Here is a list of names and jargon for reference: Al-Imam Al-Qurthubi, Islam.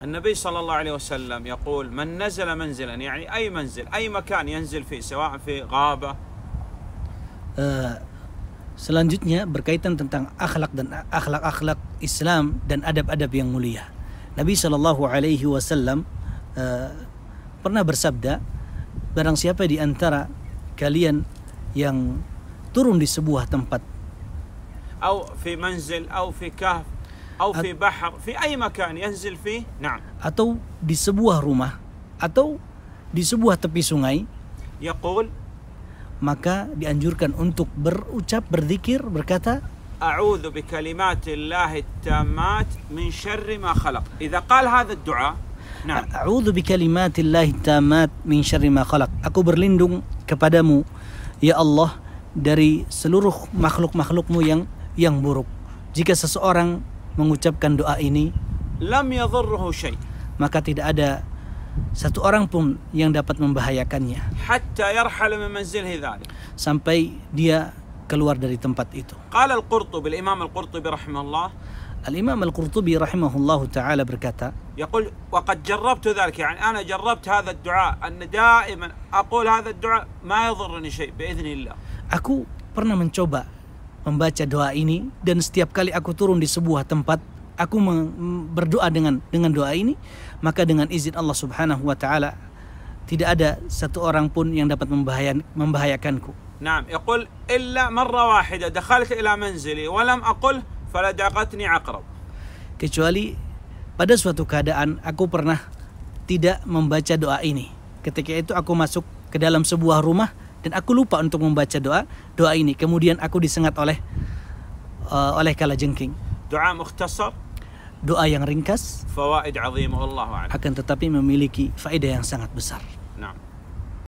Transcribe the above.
النبي صلى الله عليه وسلم يقول من نزل منزلا يعني أي منزل أي مكان ينزل فيه سواء في غابة. Selanjutnya berkaitan tentang akhlak dan akhlak-akhlak Islam dan adab-adab yang mulia. Nabi Shallallahu Alaihi Wasallam pernah bersabda, barang siapa di antara kalian yang turun di sebuah tempat, atau di manzil, atau di kahf, atau di bahar, di ay makan yanzil fi, na'am, atau di sebuah rumah, atau di sebuah tepi sungai, yaqul, maka dianjurkan untuk berucap, berzikir, berkata, A'udzu bikalimatillahi tammat min syarri ma khalaq. Idza qala hadha ad-du'a, na'am. A'udzu bikalimatillahi tammat min syarri ma khalaq. Aku berlindung kepadamu, ya Allah, dari seluruh makhluk-makhlukmu yang buruk. Jika seseorang mengucapkan doa ini, lam yadhurruhu syai', maka tidak ada satu orang pun yang dapat membahayakannya sampai dia keluar dari tempat itu. Qala Al-Qurthubi, Al-Imam Al-Qurthubi rahimahullah, Al-Imam Al-Qurthubi rahimahullah ta'ala berkata, yaqul wa qad jarrabtu dhalika, yani ana jarrabt hadha ad-du'a, anna da'iman aqul hadha ad-du'a ma yadhurruni shay' bi'idhnillah. Aku pernah mencoba membaca doa ini dan setiap kali aku turun di sebuah tempat aku berdoa dengan doa ini, maka dengan izin Allah Subhanahu wa taala tidak ada satu orang pun yang dapat membahayakanku. Naam, yaqul illa marra wahida dakhaltu ila manzili wa lam aqul faladaqatni aqrab. Kecuali pada suatu keadaan aku pernah tidak membaca doa ini. Ketika itu aku masuk ke dalam sebuah rumah dan aku lupa untuk membaca doa ini. Kemudian aku disengat oleh kalajengking. Doa mukhtasar, doa yang ringkas, fawaid azimah, akan tetapi memiliki faedah yang sangat besar.